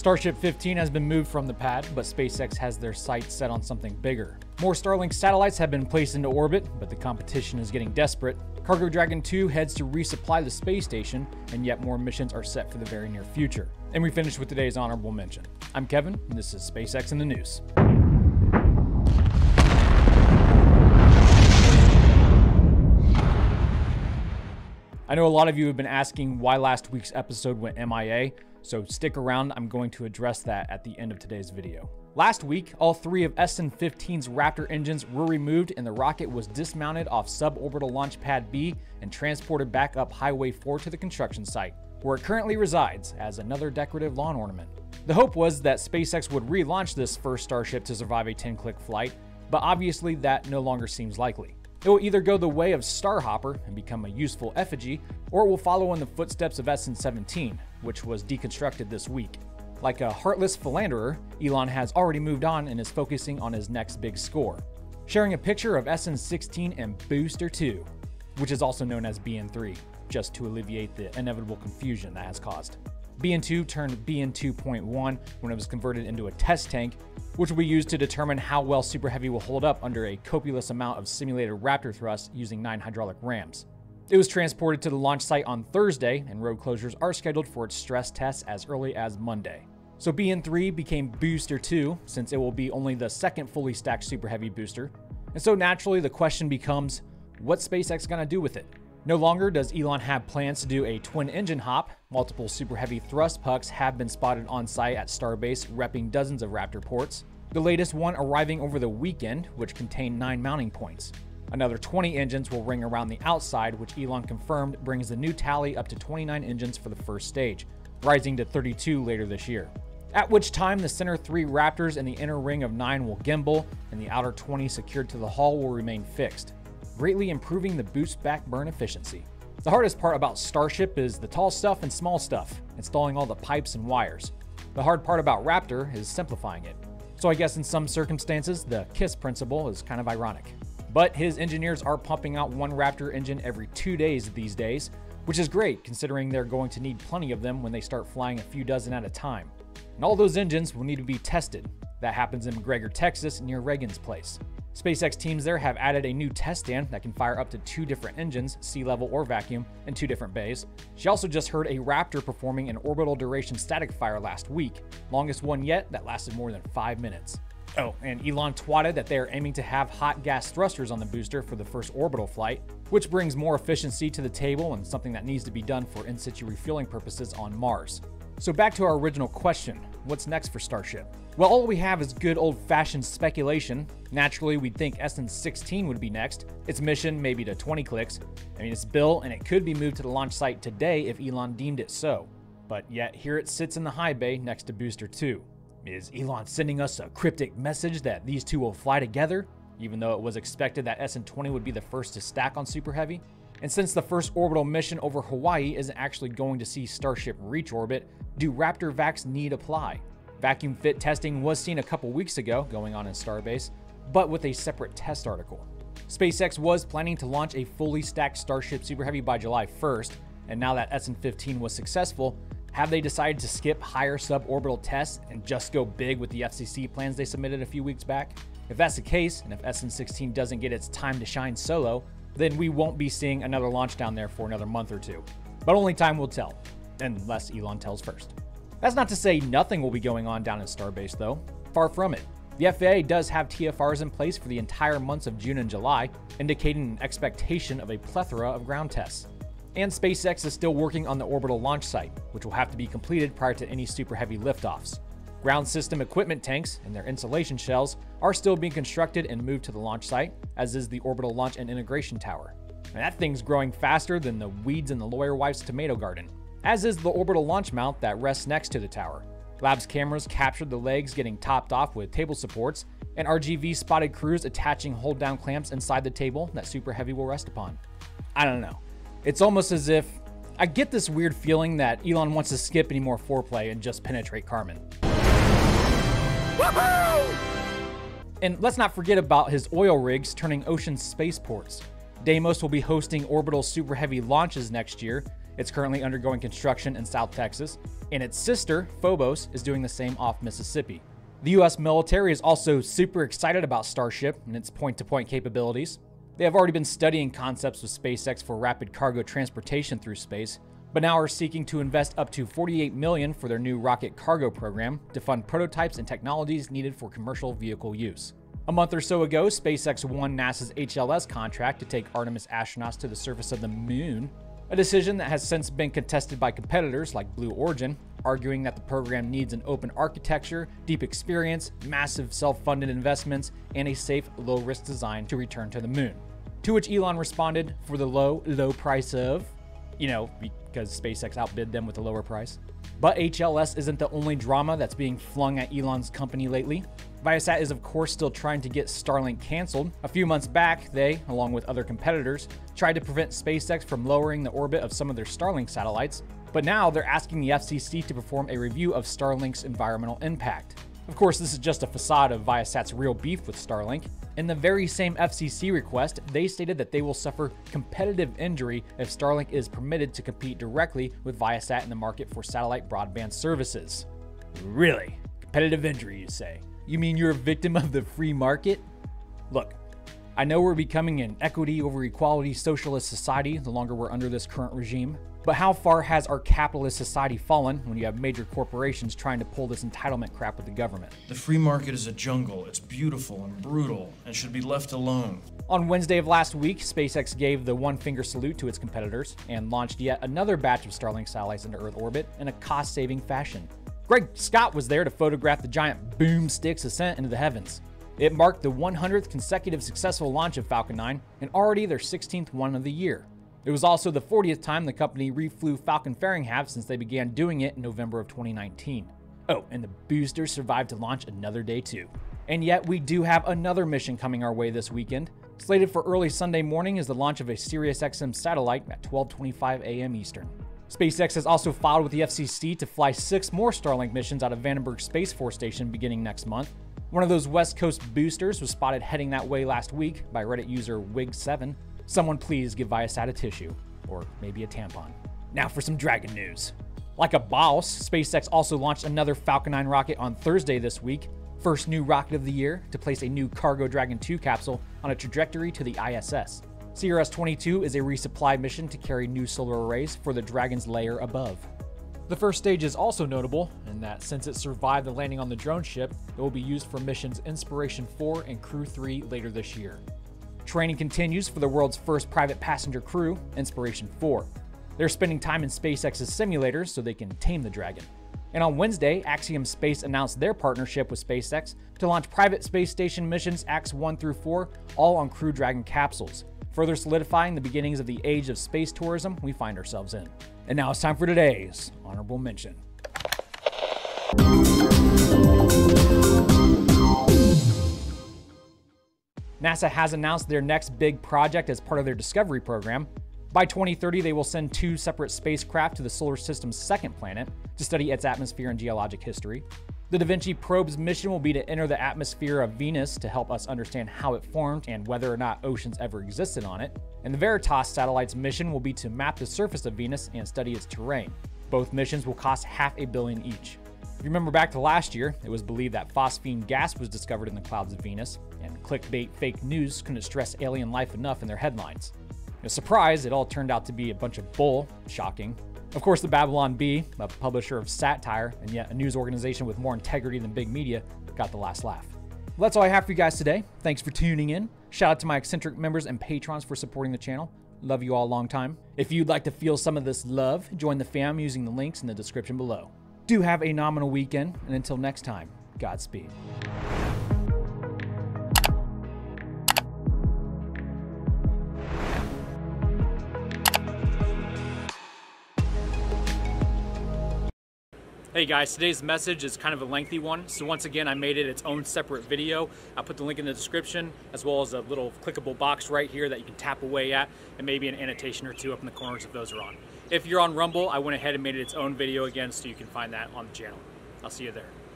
Starship 15 has been moved from the pad, but SpaceX has their sights set on something bigger. More Starlink satellites have been placed into orbit, but the competition is getting desperate. Cargo Dragon 2 heads to resupply the space station, and yet more missions are set for the very near future. And we finish with today's honorable mention. I'm Kevin, and this is SpaceX in the News. I know a lot of you have been asking why last week's episode went MIA, so stick around, I'm going to address that at the end of today's video. Last week, all three of SN15's Raptor engines were removed and the rocket was dismounted off suborbital launch pad B and transported back up Highway 4 to the construction site, where it currently resides as another decorative lawn ornament. The hope was that SpaceX would relaunch this first Starship to survive a 10-click flight, but obviously that no longer seems likely. It will either go the way of Starhopper and become a useful effigy, or it will follow in the footsteps of SN17, which was deconstructed this week. Like a heartless philanderer, Elon has already moved on and is focusing on his next big score, sharing a picture of SN16 and Booster 2, which is also known as BN3, just to alleviate the inevitable confusion that has caused. BN2 turned BN2.1 when it was converted into a test tank, which will be used to determine how well Super Heavy will hold up under a copious amount of simulated Raptor thrust using 9 hydraulic rams. It was transported to the launch site on Thursday, and road closures are scheduled for its stress tests as early as Monday. So BN3 became Booster 2, since it will be only the second fully stacked Super Heavy booster. And so naturally the question becomes, what's SpaceX gonna do with it? No longer does Elon have plans to do a twin engine hop. Multiple Super Heavy thrust pucks have been spotted on site at Starbase repping dozens of Raptor ports, the latest one arriving over the weekend, which contained 9 mounting points. Another 20 engines will ring around the outside, which Elon confirmed brings the new tally up to 29 engines for the first stage, rising to 32 later this year. At which time the center 3 Raptors and the inner ring of 9 will gimbal, and the outer 20 secured to the hull will remain fixed, greatly improving the boost back burn efficiency. The hardest part about Starship is the tall stuff and small stuff, installing all the pipes and wires. The hard part about Raptor is simplifying it. So I guess in some circumstances, the KISS principle is kind of ironic. But his engineers are pumping out one Raptor engine every 2 days these days, which is great considering they're going to need plenty of them when they start flying a few dozen at a time. And all those engines will need to be tested. That happens in McGregor, Texas, near Reagan's place. SpaceX teams there have added a new test stand that can fire up to 2 different engines, sea level or vacuum, in 2 different bays. She also just heard a Raptor performing an orbital duration static fire last week, longest one yet that lasted more than 5 minutes. Oh, and Elon twatted that they are aiming to have hot gas thrusters on the booster for the first orbital flight, which brings more efficiency to the table and something that needs to be done for in-situ refueling purposes on Mars. So back to our original question, what's next for Starship? Well, all we have is good old-fashioned speculation. Naturally, we'd think SN16 would be next. Its mission may be to 20 clicks. I mean, it's built and it could be moved to the launch site today if Elon deemed it so. But yet, here it sits in the high bay next to Booster 2. Is Elon sending us a cryptic message that these two will fly together, even though it was expected that SN20 would be the first to stack on Super Heavy? And since the first orbital mission over Hawaii isn't actually going to see Starship reach orbit, do Raptor vacs need apply? Vacuum fit testing was seen a couple weeks ago going on in Starbase, but with a separate test article. SpaceX was planning to launch a fully stacked Starship Super Heavy by July 1st, and now that SN15 was successful, have they decided to skip higher suborbital tests and just go big with the FCC plans they submitted a few weeks back? If that's the case, and if SN16 doesn't get its time to shine solo, then we won't be seeing another launch down there for another month or 2. But only time will tell, unless Elon tells first. That's not to say nothing will be going on down in Starbase though, far from it. The FAA does have TFRs in place for the entire months of June and July, indicating an expectation of a plethora of ground tests. And SpaceX is still working on the orbital launch site, which will have to be completed prior to any Super Heavy liftoffs. Ground system equipment tanks and their insulation shells are still being constructed and moved to the launch site, as is the orbital launch and integration tower. And that thing's growing faster than the weeds in the lawyer wife's tomato garden, as is the orbital launch mount that rests next to the tower. Lab's cameras captured the legs getting topped off with table supports, and RGV spotted crews attaching hold-down clamps inside the table that Super Heavy will rest upon. I don't know. It's almost as if I get this weird feeling that Elon wants to skip any more foreplay and just penetrate Carmen. Woohoo! And let's not forget about his oil rigs turning ocean spaceports. Deimos will be hosting orbital Super Heavy launches next year, It's currently undergoing construction in South Texas, and its sister, Phobos, is doing the same off Mississippi. The U.S. military is also super excited about Starship and its point-to-point capabilities. They have already been studying concepts with SpaceX for rapid cargo transportation through space, but now are seeking to invest up to $48 million for their new rocket cargo program to fund prototypes and technologies needed for commercial vehicle use. A month or so ago, SpaceX won NASA's HLS contract to take Artemis astronauts to the surface of the moon, a decision that has since been contested by competitors like Blue Origin, arguing that the program needs an open architecture, deep experience, massive self-funded investments, and a safe, low-risk design to return to the moon. To which Elon responded, for the low, low price of, you know, because SpaceX outbid them with a lower price. But HLS isn't the only drama that's being flung at Elon's company lately. Viasat is of course still trying to get Starlink canceled. A few months back, they, along with other competitors, tried to prevent SpaceX from lowering the orbit of some of their Starlink satellites, but now they're asking the FCC to perform a review of Starlink's environmental impact. Of course, this is just a facade of Viasat's real beef with Starlink. In the very same FCC request, they stated that they will suffer competitive injury if Starlink is permitted to compete directly with Viasat in the market for satellite broadband services. Really? Competitive injury, you say? You mean you're a victim of the free market? Look, I know we're becoming an equity over equality socialist society the longer we're under this current regime, but how far has our capitalist society fallen when you have major corporations trying to pull this entitlement crap with the government? The free market is a jungle. It's beautiful and brutal and should be left alone. On Wednesday of last week, SpaceX gave the one-finger salute to its competitors and launched yet another batch of Starlink satellites into Earth orbit in a cost-saving fashion. Greg Scott was there to photograph the giant boomstick's ascent into the heavens. It marked the 100th consecutive successful launch of Falcon 9 and already their 16th one of the year. It was also the 40th time the company reflew Falcon fairing halves since they began doing it in November of 2019. Oh, and the booster survived to launch another day too. And yet we do have another mission coming our way this weekend. Slated for early Sunday morning is the launch of a Sirius XM satellite at 12:25 a.m. Eastern. SpaceX has also filed with the FCC to fly 6 more Starlink missions out of Vandenberg Space Force Station beginning next month. One of those West Coast boosters was spotted heading that way last week by Reddit user Wig7. Someone please give Viasat a tissue, or maybe a tampon. Now for some Dragon news. Like a boss, SpaceX also launched another Falcon 9 rocket on Thursday this week, first new rocket of the year to place a new Cargo Dragon 2 capsule on a trajectory to the ISS. SRS-22 is a resupply mission to carry new solar arrays for the Dragon's layer above. The first stage is also notable in that since it survived the landing on the drone ship, it will be used for missions Inspiration 4 and Crew 3 later this year. Training continues for the world's first private passenger crew, Inspiration 4. They're spending time in SpaceX's simulators so they can tame the Dragon. And on Wednesday, Axiom Space announced their partnership with SpaceX to launch private space station missions Acts 1 through 4, all on Crew Dragon capsules, further solidifying the beginnings of the age of space tourism we find ourselves in. And now it's time for today's honorable mention. NASA has announced their next big project as part of their Discovery program. By 2030, they will send 2 separate spacecraft to the solar system's second planet to study its atmosphere and geologic history. The Da Vinci probe's mission will be to enter the atmosphere of Venus to help us understand how it formed and whether or not oceans ever existed on it. And the Veritas satellite's mission will be to map the surface of Venus and study its terrain. Both missions will cost $500 million each. If you remember back to last year, it was believed that phosphine gas was discovered in the clouds of Venus, and clickbait fake news couldn't stress alien life enough in their headlines. A surprise, it all turned out to be a bunch of bull. Shocking. Of course, the Babylon Bee, a publisher of satire and yet a news organization with more integrity than big media, got the last laugh. Well, that's all I have for you guys today. Thanks for tuning in. Shout out to my eccentric members and patrons for supporting the channel. Love you all a long time. If you'd like to feel some of this love, join the fam using the links in the description below. Do have a nominal weekend, and until next time, Godspeed. Hey guys, today's message is kind of a lengthy one, so once again I made it its own separate video. I put the link in the description as well as a little clickable box right here that you can tap away at, and maybe an annotation or two up in the corners if those are on. If you're on Rumble, I went ahead and made it its own video again, so you can find that on the channel. I'll see you there.